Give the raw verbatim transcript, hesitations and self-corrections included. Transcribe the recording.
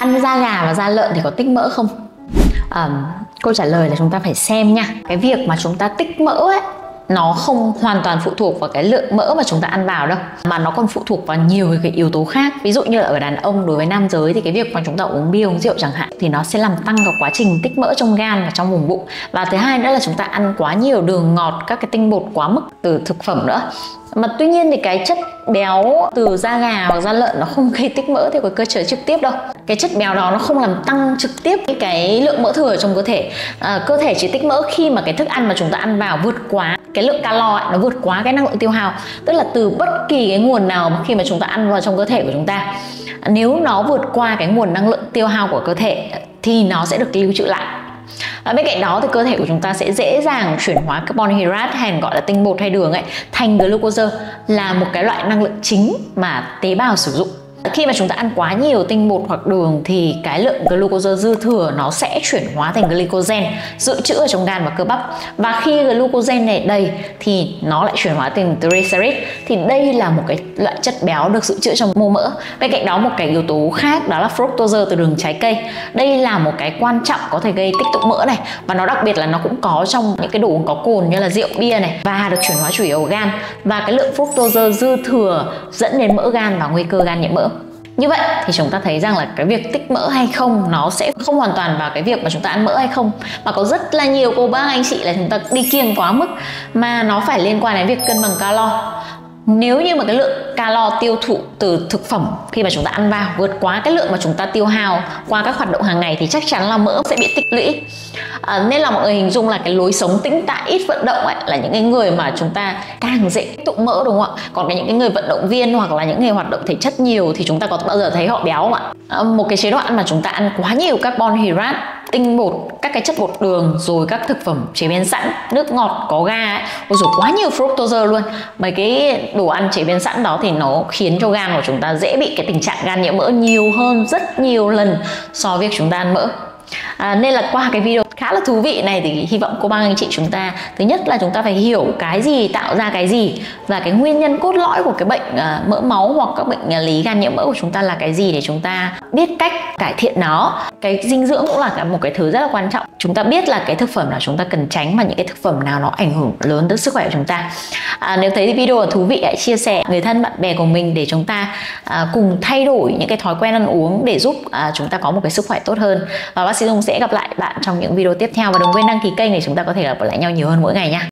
Ăn da gà và da lợn thì có tích mỡ không? À, câu trả lời là chúng ta phải xem nha. Cái việc mà chúng ta tích mỡ ấy, nó không hoàn toàn phụ thuộc vào cái lượng mỡ mà chúng ta ăn vào đâu, mà nó còn phụ thuộc vào nhiều cái yếu tố khác. Ví dụ như là ở đàn ông, đối với nam giới thì cái việc mà chúng ta uống bia, uống rượu chẳng hạn, thì nó sẽ làm tăng cái quá trình tích mỡ trong gan và trong vùng bụng. Và thứ hai nữa là chúng ta ăn quá nhiều đường ngọt, các cái tinh bột quá mức từ thực phẩm nữa. Mà tuy nhiên thì cái chất béo từ da gà hoặc da lợn nó không gây tích mỡ theo cái cơ chế trực tiếp đâu. Cái chất béo đó nó không làm tăng trực tiếp cái, cái lượng mỡ thừa trong cơ thể. À, cơ thể chỉ tích mỡ khi mà cái thức ăn mà chúng ta ăn vào vượt quá cái lượng calo ấy, nó vượt quá cái năng lượng tiêu hao, tức là từ bất kỳ cái nguồn nào mà khi mà chúng ta ăn vào trong cơ thể của chúng ta, nếu nó vượt qua cái nguồn năng lượng tiêu hao của cơ thể thì nó sẽ được lưu trữ lại. Và bên cạnh đó thì cơ thể của chúng ta sẽ dễ dàng chuyển hóa carbon hydrate, hay gọi là tinh bột hay đường ấy, thành glucose, là một cái loại năng lượng chính mà tế bào sử dụng. Khi mà chúng ta ăn quá nhiều tinh bột hoặc đường thì cái lượng glucose dư thừa nó sẽ chuyển hóa thành glycogen dự trữ ở trong gan và cơ bắp. Và khi glycogen này đầy thì nó lại chuyển hóa thành triglycerid. Thì đây là một cái loại chất béo được dự trữ trong mô mỡ. Bên cạnh đó một cái yếu tố khác đó là fructose từ đường trái cây. Đây là một cái quan trọng có thể gây tích tụ mỡ này, và nó đặc biệt là nó cũng có trong những cái đồ uống có cồn như là rượu, bia này, và được chuyển hóa chủ yếu ở gan. Và cái lượng fructose dư thừa dẫn đến mỡ gan và nguy cơ gan nhiễm mỡ. Như vậy thì chúng ta thấy rằng là cái việc tích mỡ hay không nó sẽ không hoàn toàn vào cái việc mà chúng ta ăn mỡ hay không, mà có rất là nhiều cô bác anh chị là chúng ta đi kiêng quá mức, mà nó phải liên quan đến việc cân bằng calo. Nếu như mà cái lượng calo tiêu thụ từ thực phẩm khi mà chúng ta ăn vào vượt quá cái lượng mà chúng ta tiêu hao qua các hoạt động hàng ngày thì chắc chắn là mỡ sẽ bị tích lũy. À, nên là mọi người hình dung là cái lối sống tĩnh tại, ít vận động ấy, là những cái người mà chúng ta càng dễ tích tụ mỡ, đúng không ạ? Còn cái những cái người vận động viên hoặc là những người hoạt động thể chất nhiều thì chúng ta có bao giờ thấy họ béo không ạ? À, một cái chế độ ăn mà chúng ta ăn quá nhiều carbon hydrate, tinh bột, các cái chất bột đường, rồi các thực phẩm chế biến sẵn, nước ngọt có ga ấy, rồi quá nhiều fructose luôn. Mấy cái đồ ăn chế biến sẵn đó thì nó khiến cho gan của chúng ta dễ bị cái tình trạng gan nhiễm mỡ nhiều hơn rất nhiều lần so với việc chúng ta ăn mỡ. À, nên là qua cái video khá là thú vị này thì hy vọng cô bác anh chị chúng ta, thứ nhất là chúng ta phải hiểu cái gì tạo ra cái gì, và cái nguyên nhân cốt lõi của cái bệnh uh, mỡ máu hoặc các bệnh uh, lý gan nhiễm mỡ của chúng ta là cái gì, để chúng ta biết cách cải thiện nó. Cái dinh dưỡng cũng là một cái thứ rất là quan trọng. Chúng ta biết là cái thực phẩm nào chúng ta cần tránh, và những cái thực phẩm nào nó ảnh hưởng lớn tới sức khỏe của chúng ta. À, nếu thấy video thú vị hãy chia sẻ người thân bạn bè của mình để chúng ta uh, cùng thay đổi những cái thói quen ăn uống để giúp uh, chúng ta có một cái sức khỏe tốt hơn. Và bác sĩ Dung sẽ gặp lại bạn trong những video tiếp theo, và đừng quên đăng ký kênh để chúng ta có thể gặp lại nhau nhiều hơn mỗi ngày nha.